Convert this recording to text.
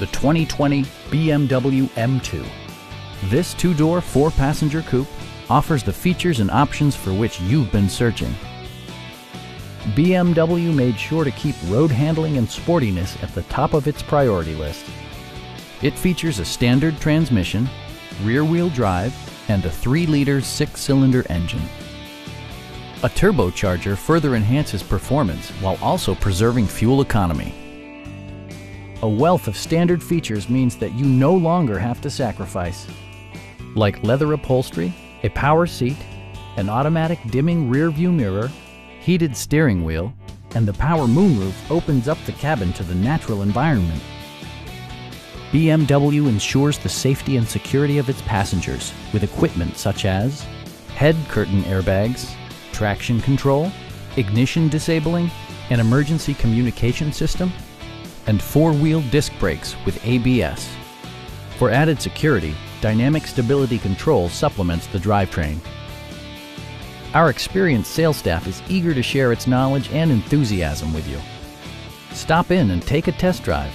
the 2020 BMW M2. This two-door, four-passenger coupe offers the features and options for which you've been searching. BMW made sure to keep road handling and sportiness at the top of its priority list. It features a standard transmission, rear-wheel drive, and a 3-liter 6-cylinder engine. A turbocharger further enhances performance while also preserving fuel economy. A wealth of standard features means that you no longer have to sacrifice, like leather upholstery, a power seat, an automatic dimming rear-view mirror, heated steering wheel, and the power moonroof opens up the cabin to the natural environment. BMW ensures the safety and security of its passengers with equipment such as head curtain airbags, traction control, ignition disabling, an emergency communication system, and four-wheel disc brakes with ABS. For added security, dynamic stability control supplements the drivetrain. Our experienced sales staff is eager to share its knowledge and enthusiasm with you. Stop in and take a test drive.